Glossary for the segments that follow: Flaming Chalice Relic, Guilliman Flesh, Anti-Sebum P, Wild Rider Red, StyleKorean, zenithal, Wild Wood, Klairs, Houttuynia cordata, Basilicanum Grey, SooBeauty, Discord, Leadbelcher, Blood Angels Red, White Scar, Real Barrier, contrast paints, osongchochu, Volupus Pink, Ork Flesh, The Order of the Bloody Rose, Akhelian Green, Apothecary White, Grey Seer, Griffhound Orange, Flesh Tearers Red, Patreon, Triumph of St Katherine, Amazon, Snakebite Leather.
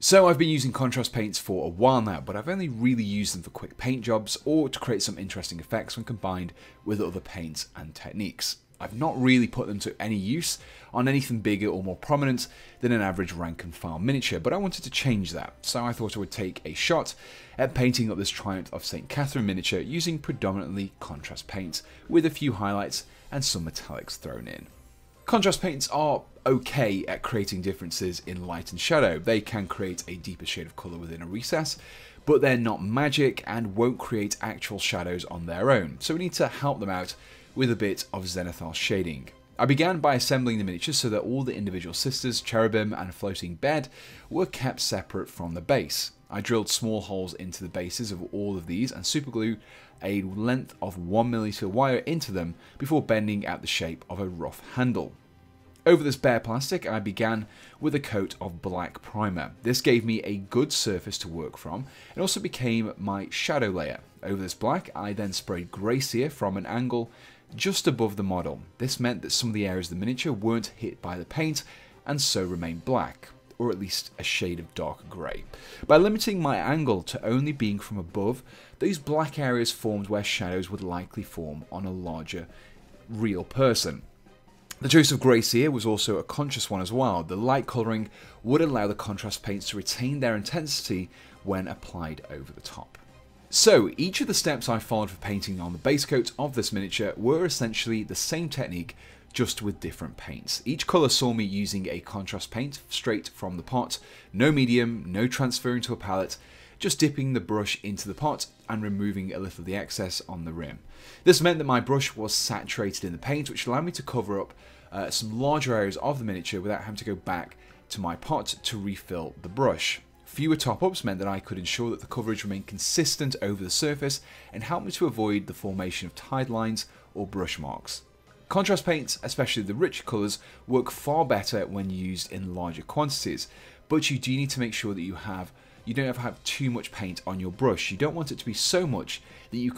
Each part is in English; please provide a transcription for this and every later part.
So I've been using contrast paints for a while now, but I've only really used them for quick paint jobs or to create some interesting effects when combined with other paints and techniques. I've not really put them to any use on anything bigger or more prominent than an average rank and file miniature, but I wanted to change that, so I thought I would take a shot at painting up this Triumph of St Katherine miniature using predominantly contrast paints, with a few highlights and some metallics thrown in. Contrast paints are okay at creating differences in light and shadow. They can create a deeper shade of colour within a recess, but they're not magic and won't create actual shadows on their own, so we need to help them out with a bit of zenithal shading. I began by assembling the miniatures so that all the individual sisters, cherubim and floating bed were kept separate from the base. I drilled small holes into the bases of all of these and superglue a length of 1 mm wire into them before bending out the shape of a rough handle. Over this bare plastic, I began with a coat of black primer. This gave me a good surface to work from and also became my shadow layer. Over this black, I then sprayed Grey Seer from an angle just above the model. This meant that some of the areas of the miniature weren't hit by the paint and so remained black, or at least a shade of dark grey. By limiting my angle to only being from above, those black areas formed where shadows would likely form on a larger, real person. The choice of Grey Seer was also a conscious one as well. The light colouring would allow the contrast paints to retain their intensity when applied over the top. So, each of the steps I followed for painting on the base coat of this miniature were essentially the same technique, just with different paints. Each colour saw me using a contrast paint straight from the pot, no medium, no transferring to a palette, just dipping the brush into the pot and removing a little of the excess on the rim. This meant that my brush was saturated in the paint, which allowed me to cover up some larger areas of the miniature without having to go back to my pot to refill the brush. Fewer top-ups meant that I could ensure that the coverage remained consistent over the surface and helped me to avoid the formation of tide lines or brush marks. Contrast paints, especially the rich colours, work far better when used in larger quantities, but you do need to make sure that you don't have too much paint on your brush. You don't want it to be so much that you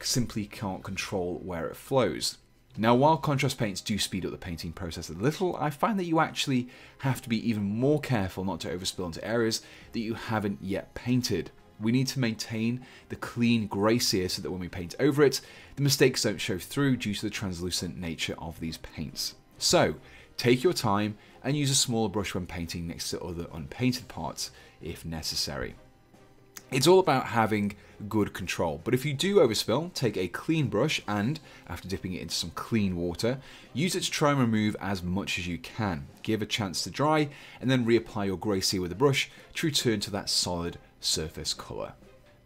simply can't control where it flows. Now, while contrast paints do speed up the painting process a little, I find that you actually have to be even more careful not to overspill into areas that you haven't yet painted. We need to maintain the clean grey sear so that when we paint over it, the mistakes don't show through due to the translucent nature of these paints. So, take your time and use a smaller brush when painting next to other unpainted parts if necessary. It's all about having good control, but if you do overspill, take a clean brush and, after dipping it into some clean water, use it to try and remove as much as you can. Give a chance to dry and then reapply your grey sear with a brush to return to that solid surface colour.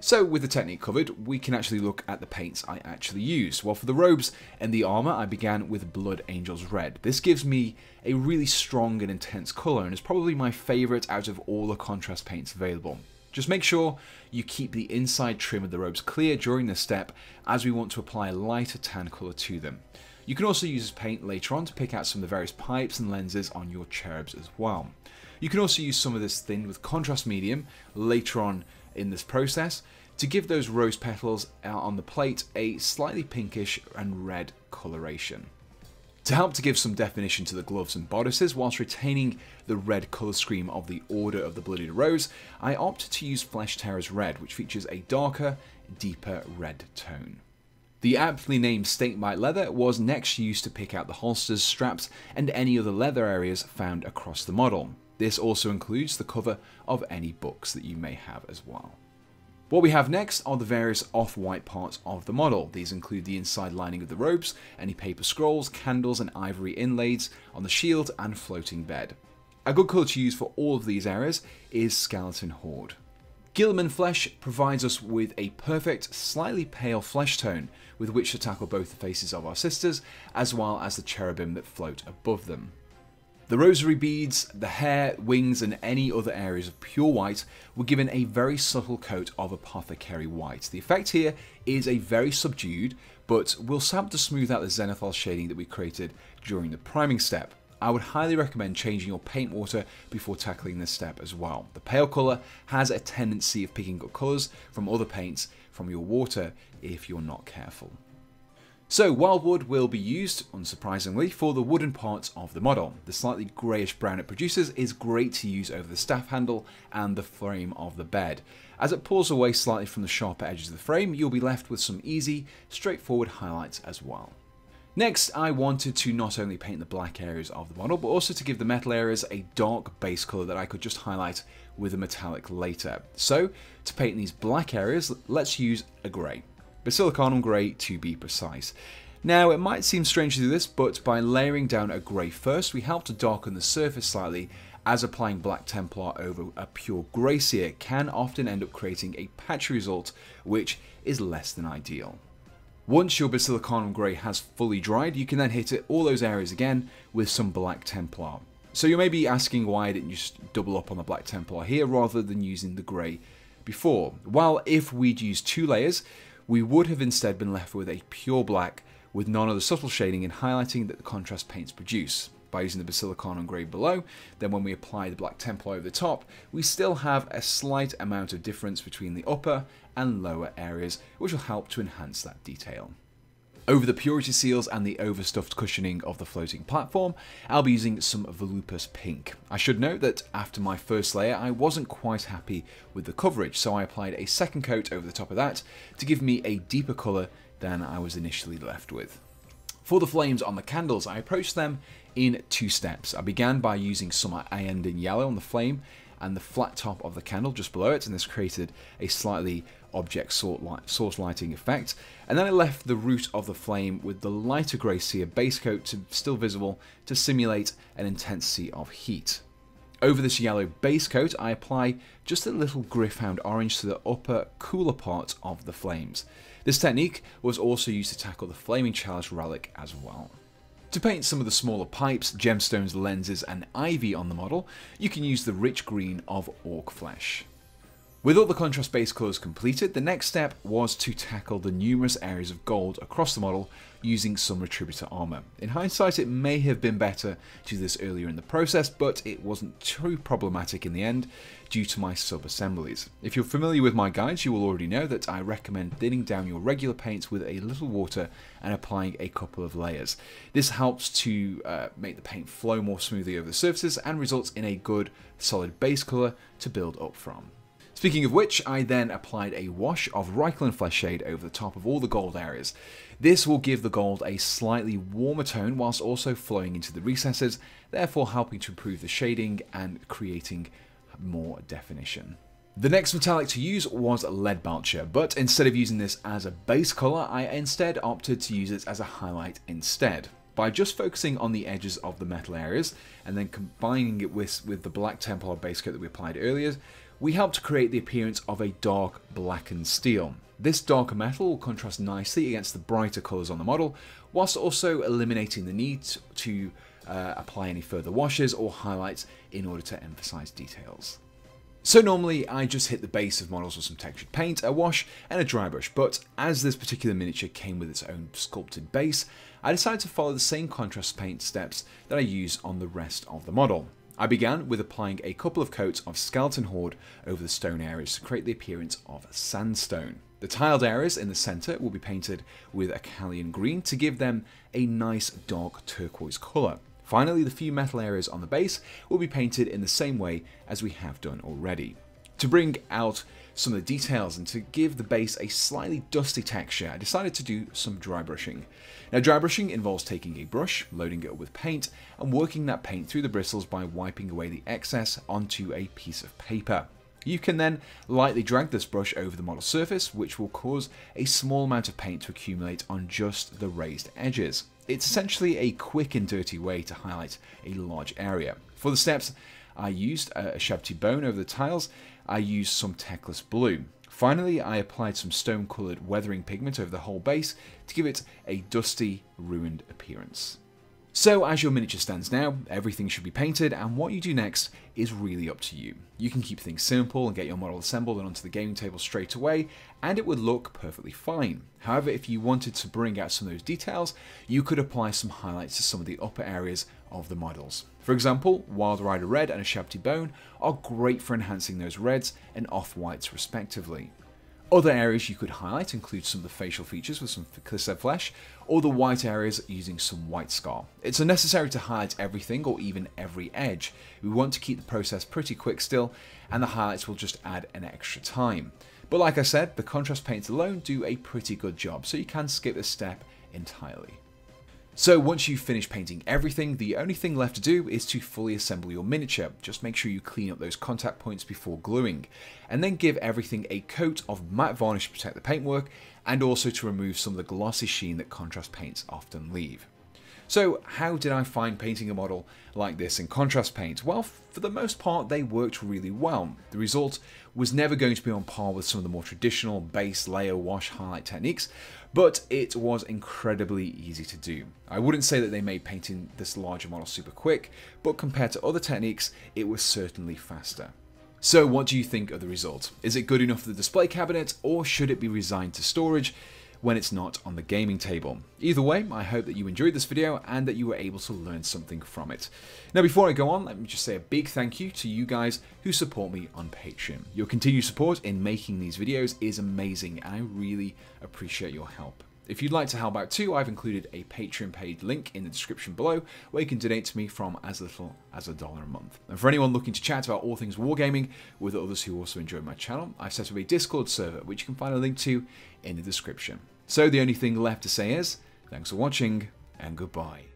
So with the technique covered, we can actually look at the paints I actually used. Well, for the robes and the armour, I began with Blood Angels Red. This gives me a really strong and intense colour and is probably my favourite out of all the contrast paints available. Just make sure you keep the inside trim of the robes clear during this step, as we want to apply a lighter tan colour to them. You can also use this paint later on to pick out some of the various pipes and lenses on your cherubs as well. You can also use some of this thin with contrast medium later on in this process to give those rose petals out on the plate a slightly pinkish and red coloration. To help to give some definition to the gloves and bodices whilst retaining the red colour scheme of the Order of the Blooded Rose, I opted to use Flesh Tearers Red, which features a darker, deeper red tone. The aptly named Snakebite Leather was next used to pick out the holsters, straps and any other leather areas found across the model. This also includes the cover of any books that you may have as well. What we have next are the various off-white parts of the model. These include the inside lining of the robes, any paper scrolls, candles and ivory inlays on the shield and floating bed. A good colour to use for all of these areas is Skeleton Horde. Guilliman Flesh provides us with a perfect, slightly pale flesh tone with which to tackle both the faces of our sisters as well as the cherubim that float above them. The rosary beads, the hair, wings and any other areas of pure white were given a very subtle coat of Apothecary White. The effect here is a very subdued, but will help to smooth out the zenithal shading that we created during the priming step. I would highly recommend changing your paint water before tackling this step as well. The pale colour has a tendency of picking up colours from other paints from your water if you're not careful. So Wild Wood will be used, unsurprisingly, for the wooden parts of the model. The slightly greyish brown it produces is great to use over the staff handle and the frame of the bed. As it pulls away slightly from the sharper edges of the frame, you'll be left with some easy, straightforward highlights as well. Next, I wanted to not only paint the black areas of the model, but also to give the metal areas a dark base colour that I could just highlight with a metallic later. So, to paint these black areas, let's use a grey. Basilicanum Grey to be precise. Now it might seem strange to do this, but by layering down a grey first, we help to darken the surface slightly, as applying Black Templar over a pure Grey Seer can often end up creating a patchy result which is less than ideal. Once your Basilicanum Grey has fully dried, you can then hit it all those areas again with some Black Templar. So you may be asking why didn't you just double up on the Black Templar here rather than using the grey before? Well, if we'd used two layers, we would have instead been left with a pure black with none of the subtle shading and highlighting that the contrast paints produce. By using the Basilicanum Grey below, then when we apply the Black Templar over the top, we still have a slight amount of difference between the upper and lower areas, which will help to enhance that detail. Over the purity seals and the overstuffed cushioning of the floating platform, I'll be using some Volupus Pink. I should note that after my first layer I wasn't quite happy with the coverage, so I applied a second coat over the top of that to give me a deeper colour than I was initially left with. For the flames on the candles, I approached them in two steps. I began by using some Iyanden Yellow on the flame and the flat top of the candle just below it, and this created a slightly object source lighting effect, and then I left the root of the flame with the lighter grey sear base coat still visible to simulate an intensity of heat. Over this yellow base coat I apply just a little Griffhound Orange to the upper cooler part of the flames. This technique was also used to tackle the Flaming Chalice Relic as well. To paint some of the smaller pipes, gemstones, lenses and ivy on the model, you can use the rich green of Ork Flesh. With all the contrast base colours completed, the next step was to tackle the numerous areas of gold across the model using some Retributor Armour. In hindsight, it may have been better to do this earlier in the process, but it wasn't too problematic in the end due to my sub-assemblies. If you're familiar with my guides, you will already know that I recommend thinning down your regular paints with a little water and applying a couple of layers. This helps to make the paint flow more smoothly over the surfaces and results in a good solid base colour to build up from. Speaking of which, I then applied a wash of Reikland Fleshshade over the top of all the gold areas. This will give the gold a slightly warmer tone whilst also flowing into the recesses, therefore helping to improve the shading and creating more definition. The next metallic to use was Leadbelcher, but instead of using this as a base colour, I instead opted to use it as a highlight instead. By just focusing on the edges of the metal areas and then combining it with the Black Templar base coat that we applied earlier, we help to create the appearance of a dark blackened steel. This darker metal will contrast nicely against the brighter colours on the model, whilst also eliminating the need to apply any further washes or highlights in order to emphasise details. So normally I just hit the base of models with some textured paint, a wash and a dry brush, but as this particular miniature came with its own sculpted base, I decided to follow the same contrast paint steps that I use on the rest of the model. I began with applying a couple of coats of Skeleton Horde over the stone areas to create the appearance of sandstone. The tiled areas in the centre will be painted with Akhelian Green to give them a nice dark turquoise colour. Finally, the few metal areas on the base will be painted in the same way as we have done already. To bring out some of the details and to give the base a slightly dusty texture, I decided to do some dry brushing. Now, dry brushing involves taking a brush, loading it up with paint, and working that paint through the bristles by wiping away the excess onto a piece of paper. You can then lightly drag this brush over the model surface, which will cause a small amount of paint to accumulate on just the raised edges. It's essentially a quick and dirty way to highlight a large area. For the steps, I used Ushabti Bone over the tiles, I used some Teclis Blue. Finally, I applied some stone coloured weathering pigment over the whole base to give it a dusty, ruined appearance. So as your miniature stands now, everything should be painted, and what you do next is really up to you. You can keep things simple and get your model assembled and onto the gaming table straight away, and it would look perfectly fine. However, if you wanted to bring out some of those details, you could apply some highlights to some of the upper areas of the models. For example, Wild Rider Red and Ushabti Bone are great for enhancing those reds and off-whites respectively. Other areas you could highlight include some of the facial features with some clissed flesh, or the white areas using some white scar. It's unnecessary to highlight everything or even every edge. We want to keep the process pretty quick still, and the highlights will just add an extra time. But like I said, the contrast paints alone do a pretty good job, so you can skip this step entirely. So once you've finished painting everything, the only thing left to do is to fully assemble your miniature. Just make sure you clean up those contact points before gluing, and then give everything a coat of matte varnish to protect the paintwork, and also to remove some of the glossy sheen that contrast paints often leave. So how did I find painting a model like this in contrast paint? Well, for the most part, they worked really well. The result was never going to be on par with some of the more traditional base, layer, wash, highlight techniques, but it was incredibly easy to do. I wouldn't say that they made painting this larger model super quick, but compared to other techniques, it was certainly faster. So what do you think of the result? Is it good enough for the display cabinet, or should it be resigned to storage when it's not on the gaming table? Either way, I hope that you enjoyed this video and that you were able to learn something from it. Now before I go on, let me just say a big thank you to you guys who support me on Patreon. Your continued support in making these videos is amazing, and I really appreciate your help. If you'd like to help out too, I've included a Patreon page link in the description below where you can donate to me from as little as $1 a month. And for anyone looking to chat about all things wargaming with others who also enjoy my channel, I've set up a Discord server which you can find a link to in the description. So the only thing left to say is, thanks for watching and goodbye.